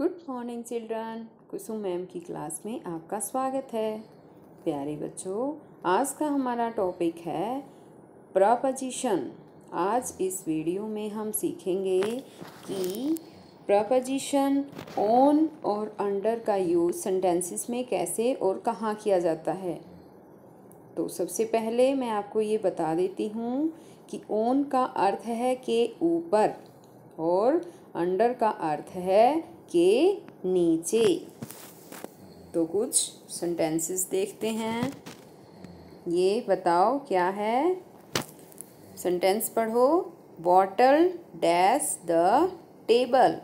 Good morning children, Kusum ma'am की class में आपका स्वागत है। प्यारे बच्चों, आज का हमारा टॉपिक है प्रपोजिशन। आज इस वीडियो में हम सीखेंगे कि प्रपोजिशन ऑन और अंडर का यूज़ सेंटेंसेस में कैसे और कहाँ किया जाता है। तो सबसे पहले मैं आपको ये बता देती हूँ कि ऑन का अर्थ है के ऊपर और अंडर का अर्थ है के नीचे। तो कुछ सेंटेंसेस देखते हैं, ये बताओ क्या है। सेंटेंस पढ़ो। Bottle dash the table.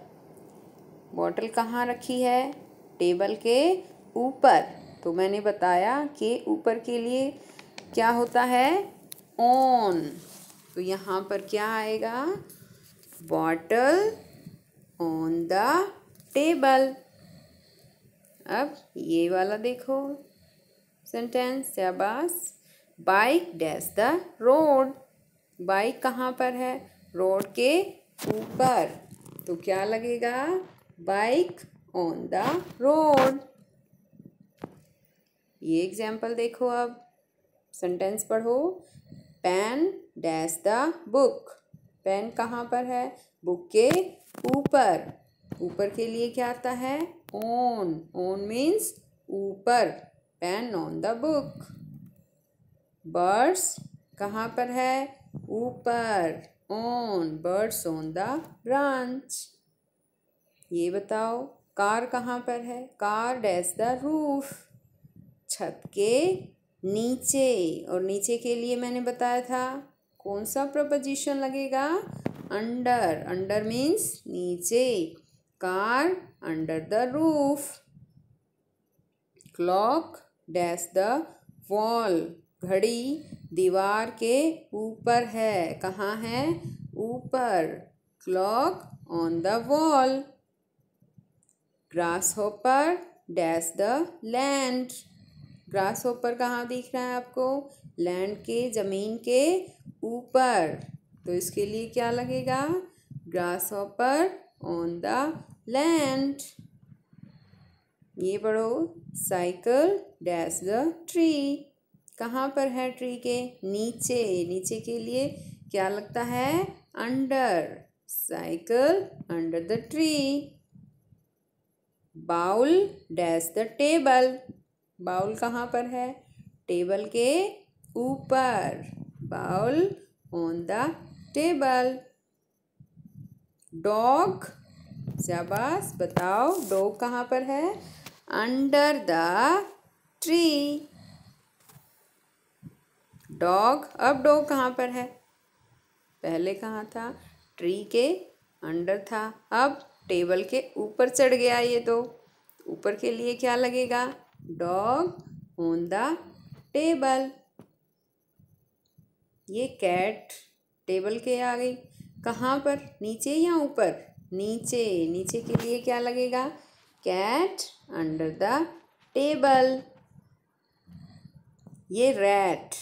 Bottle कहाँ रखी है? टेबल के ऊपर। तो मैंने बताया के ऊपर के लिए क्या होता है? ऑन। तो यहाँ पर क्या आएगा? Bottle on the table. अब ये वाला देखो सेंटेंस, शाबाश। Bike dash the road. Bike कहाँ पर है? रोड के ऊपर। तो क्या लगेगा? Bike on the road. ये एग्जाम्पल देखो। अब सेंटेंस पढ़ो। Pen dash the book. Pen कहाँ पर है? बुक के ऊपर। ऊपर के लिए क्या आता है? ऑन। ऑन मीन्स ऊपर। Pen on the book. Birds कहाँ पर है? ऊपर। On. Birds on the branch. ये बताओ कार कहाँ पर है? Car dash the roof. छत के नीचे। और नीचे के लिए मैंने बताया था कौन सा प्रपोजिशन लगेगा? अंडर। अंडर मीन्स नीचे। Car under the roof. Clock dash the wall. घड़ी दीवार के ऊपर है। कहाँ है? ऊपर। Clock on the wall. Grasshopper dash the land. Grasshopper कहाँ दिख रहा है आपको? लैंड के, जमीन के ऊपर। तो इसके लिए क्या लगेगा? Grasshopper on the land. ये पढ़ो। Cycle dash the tree. कहाँ पर है? ट्री के नीचे। नीचे के लिए क्या लगता है? Under. Cycle under the tree. Bowl dash the table. Bowl कहाँ पर है? टेबल के ऊपर। Bowl on the table. Dog, शाबाश। बताओ डॉग कहाँ पर है? Under the tree. डॉग। अब डॉग कहाँ पर है? पहले कहाँ था? ट्री के अंडर था। अब टेबल के ऊपर चढ़ गया। ये तो ऊपर के लिए क्या लगेगा? Dog on the table. ये कैट टेबल के आ गई। कहाँ पर? नीचे या ऊपर? नीचे। नीचे के लिए क्या लगेगा? Cat under the table. ये rat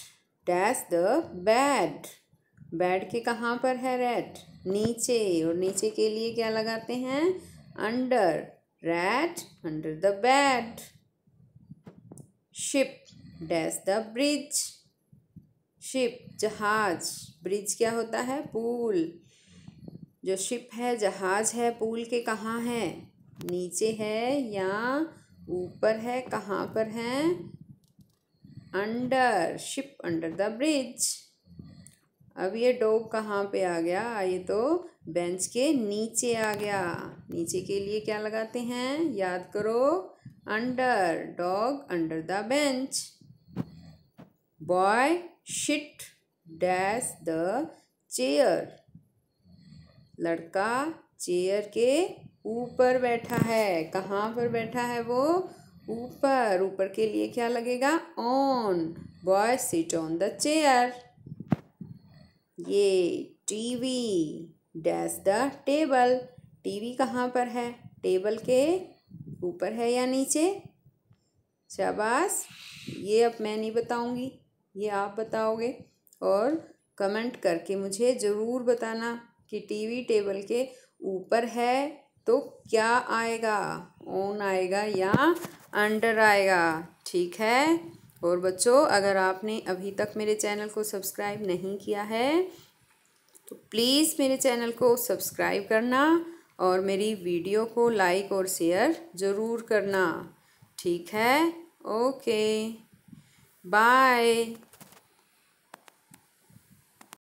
dash the bed. Bed के कहाँ पर है रैट? नीचे। और नीचे के लिए क्या लगाते हैं? Under. Rat under the bed. Ship dash the bridge. Ship जहाज। ब्रिज क्या होता है? पूल। जो शिप है, जहाज है, पूल के कहाँ है? नीचे है या ऊपर है? कहाँ पर है? Under. Ship under the bridge. अब ये डॉग कहाँ पे आ गया? ये तो बेंच के नीचे आ गया। नीचे के लिए क्या लगाते हैं? याद करो, under. Dog under the bench. Boy sit dash the chair. लड़का चेयर के ऊपर बैठा है। कहाँ पर बैठा है वो? ऊपर। ऊपर के लिए क्या लगेगा? On. Boy sit on the chair. ये TV dash the table. TV कहाँ पर है? टेबल के ऊपर है या नीचे? शाबाश। ये अब मैं नहीं बताऊंगी, ये आप बताओगे। और कमेंट करके मुझे ज़रूर बताना कि टीवी टेबल के ऊपर है तो क्या आएगा, ऑन आएगा या अंडर आएगा। ठीक है। और बच्चों, अगर आपने अभी तक मेरे चैनल को सब्सक्राइब नहीं किया है तो प्लीज़ मेरे चैनल को सब्सक्राइब करना और मेरी वीडियो को लाइक और शेयर ज़रूर करना। ठीक है, ओके, बाय।